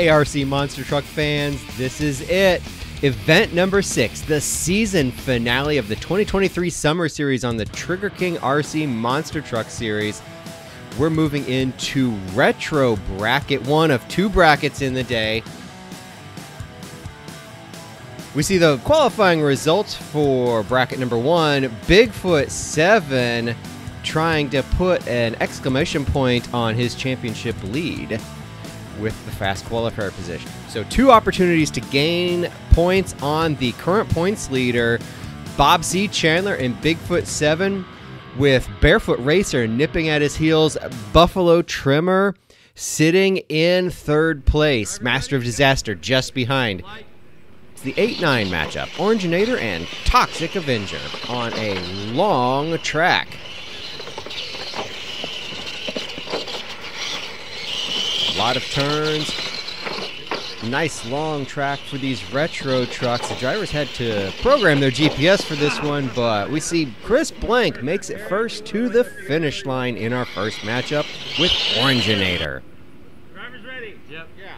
Hey RC Monster Truck fans, this is it. Event number 6, the season finale of the 2023 Summer Series on the Trigger King RC Monster Truck Series. We're moving into Retro Bracket, one of two brackets in the day. We see the qualifying results for bracket number 1, Bigfoot 7 trying to put an exclamation point on his championship lead with the fast qualifier position. So two opportunities to gain points on the current points leader, Bob C. Chandler and Bigfoot 7, with Barefoot Racer nipping at his heels, Buffalo Trimmer sitting in third place, Master of Disaster just behind. It's the 8-9 matchup, Orangeinator and Toxic Avenger on a long track. A lot of turns, nice long track for these retro trucks. The drivers had to program their GPS for this one, but we see Chris Blank makes it first to the finish line in our first matchup with Orangeinator. Drivers ready? Yep. Yeah.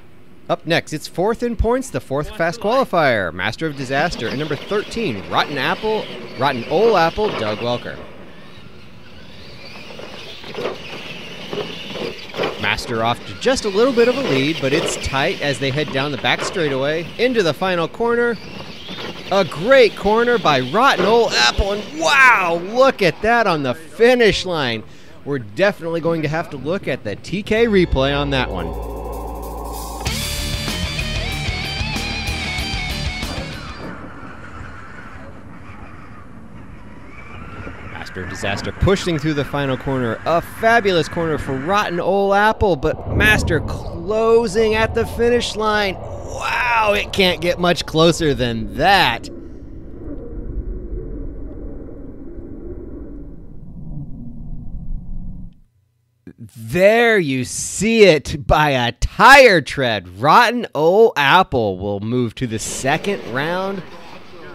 Up next, it's fourth in points, the fourth fast qualifier, Master of Disaster, and number 13, Rotten Old Apple, Doug Wilker. Master off to just a little bit of a lead, but it's tight as they head down the back straightaway into the final corner. A great corner by Rotten Old Apple, and wow, look at that on the finish line. We're definitely going to have to look at the TK replay on that one. Master of Disaster pushing through the final corner. A fabulous corner for Rotten Old Apple, but Master closing at the finish line. Wow, it can't get much closer than that. There you see it by a tire tread. Rotten Old Apple will move to the second round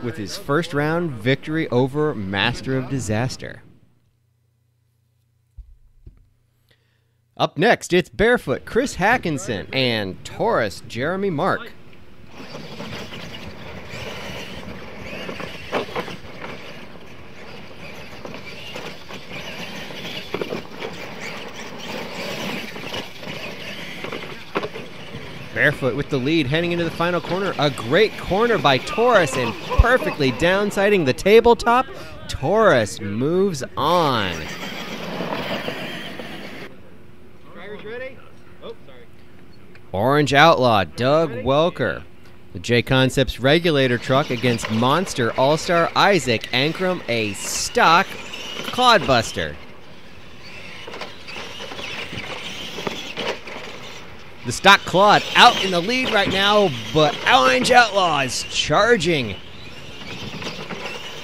with his first round victory over Master of Disaster. Up next, it's Barefoot, Chris Hutchinson, and Taurus Jeremy Mark. Barefoot with the lead heading into the final corner. A great corner by Taurus and perfectly downsiding the tabletop. Taurus moves on. Drivers ready? Oh, sorry. Orange Outlaw, Doug Wilker. The J Concepts regulator truck against Monster All-Star Isaac Ankrum, a stock Clodbuster. The stock Clod out in the lead right now, but Orange Outlaw is charging.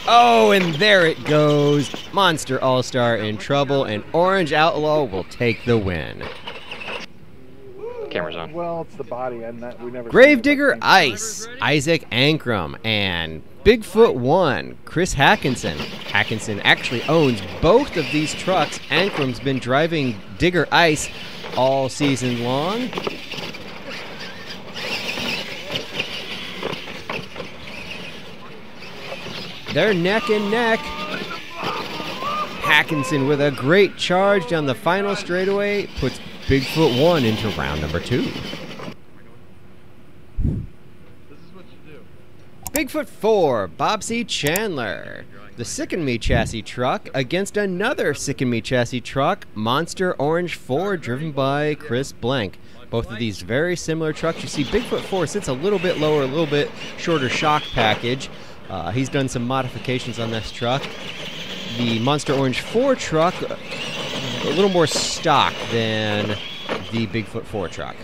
Oh, and there it goes. Monster All-Star in trouble, and Orange Outlaw will take the win. Camera's on. Well, it's the body, and that we never. Gravedigger Ice, Isaac Ankrum, and Bigfoot One, Chris Hutchinson. Hutchinson actually owns both of these trucks. Ankrum's been driving Digger Ice all season long. They're neck and neck. Hutchinson with a great charge down the final straightaway puts Bigfoot One into round number 2. Bigfoot 4, Bobsey Chandler. The Sickemy chassis truck against another Sickemy chassis truck, Monster Orange 4, driven by Chris Blank. Both of these very similar trucks. You see Bigfoot 4 sits a little bit lower, a little bit shorter shock package. He's done some modifications on this truck. The Monster Orange 4 truck, a little more stock than the Bigfoot 4 truck.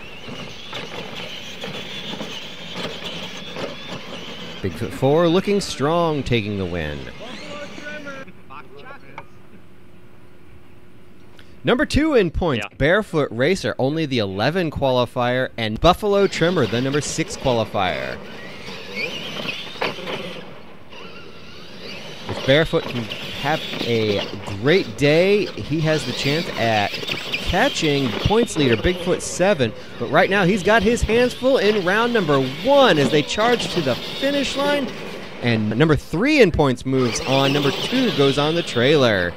Bigfoot 4 looking strong, taking the win. Number 2 in points, Barefoot Racer, only the 11 qualifier, and Buffalo Trimmer, the number 6 qualifier. If Barefoot can have a great day, he has the chance at catching points leader Bigfoot 7, but right now he's got his hands full in round number 1 as they charge to the finish line, and number 3 in points moves on, number 2 goes on the trailer.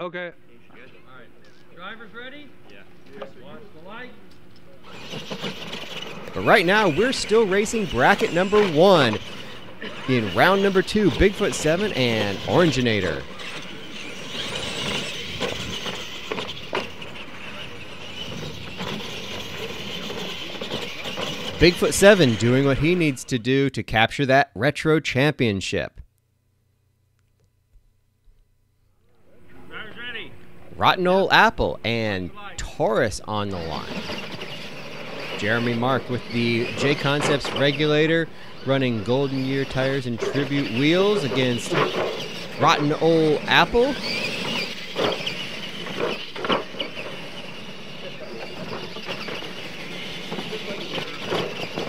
Okay. All right. Drivers ready? Yeah. Watch the light. But right now, we're still racing bracket number 1. In round number 2, Bigfoot 7 and Orangeinator. Bigfoot 7 doing what he needs to do to capture that retro championship. Rotten Apple and Taurus on the line. Jeremy Mark with the J Concepts regulator running Golden Year tires and tribute wheels against Rotten Apple.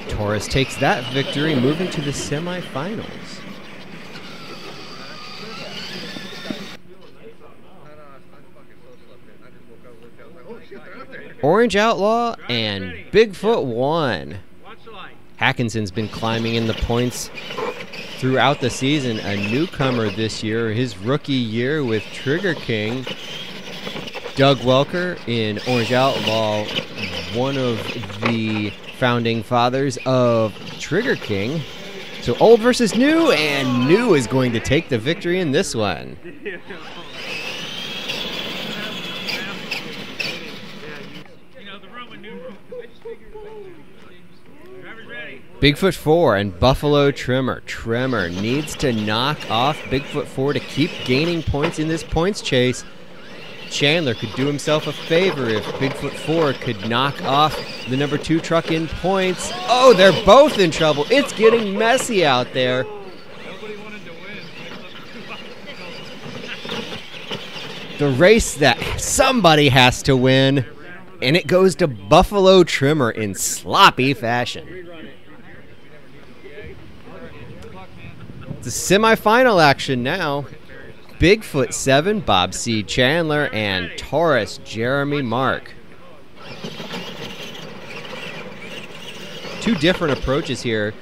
Taurus takes that victory, moving to the semifinals. Orange Outlaw and Bigfoot One. Hutchinson's been climbing in the points throughout the season. A newcomer this year, his rookie year with Trigger King. Doug Wilker in Orange Outlaw, one of the founding fathers of Trigger King. So old versus new, and new is going to take the victory in this one. Bigfoot 4 and Buffalo Trimmer. Trimmer needs to knock off Bigfoot 4 to keep gaining points in this points chase. Chandler could do himself a favor if Bigfoot 4 could knock off the number 2 truck in points. Oh, they're both in trouble. It's getting messy out there. The race that somebody has to win, and it goes to Buffalo Trimmer in sloppy fashion. It's a semi-final action now. Bigfoot 7, Bob C. Chandler, and Taurus Jeremy Mark. Two different approaches here.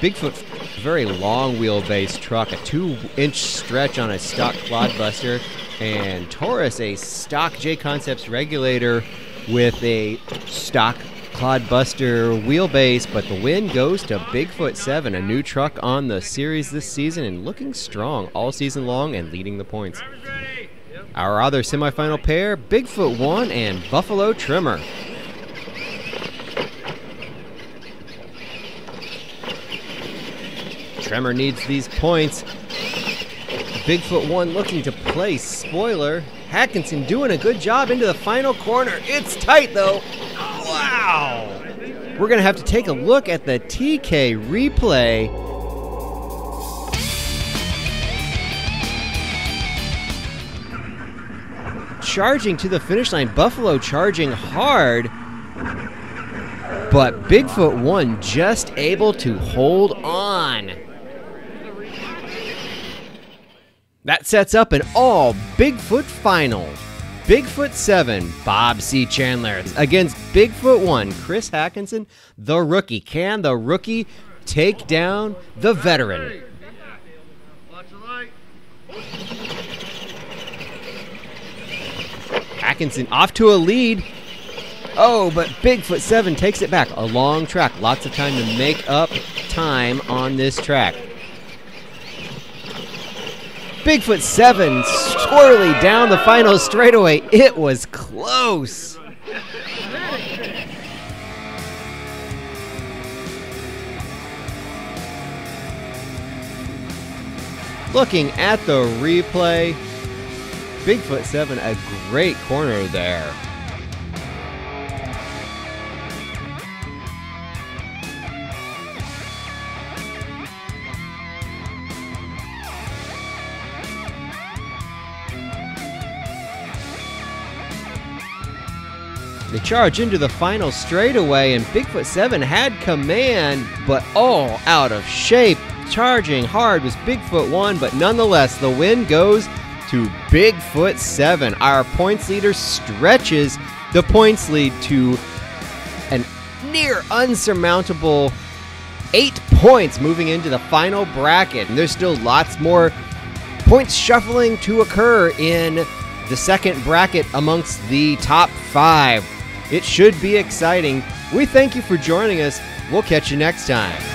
Bigfoot, very long wheelbase truck, a 2-inch stretch on a stock Clodbuster, and Taurus, a stock J Concepts regulator with a stock Clodbuster wheelbase, but the win goes to Bigfoot 7, a new truck on the series this season and looking strong all season long and leading the points. Our other semifinal pair, Bigfoot 1 and Buffalo Trimmer. Tremor needs these points. Bigfoot 1 looking to place spoiler. Hutchinson doing a good job into the final corner. It's tight though. Wow! We're going to have to take a look at the TK replay. Charging to the finish line. Buffalo charging hard. But Bigfoot 1 just able to hold on. That sets up an all Bigfoot final. Bigfoot 7, Bob C. Chandler against Bigfoot 1, Chris Hutchinson, the rookie. Can the rookie take down the veteran? Hutchinson off to a lead. Oh, but Bigfoot 7 takes it back. A long track. Lots of time to make up time on this track. Bigfoot 7 squirrely down the final straightaway. It was close. Looking at the replay, Bigfoot 7, a great corner there. They charge into the final straightaway, and Bigfoot 7 had command, but all out of shape. charging hard was Bigfoot One, but nonetheless, the win goes to Bigfoot Seven. Our points leader stretches the points lead to an near unsurmountable 8 points moving into the final bracket. And there's still lots more points shuffling to occur in the second bracket amongst the top 5. It should be exciting. We thank you for joining us. We'll catch you next time.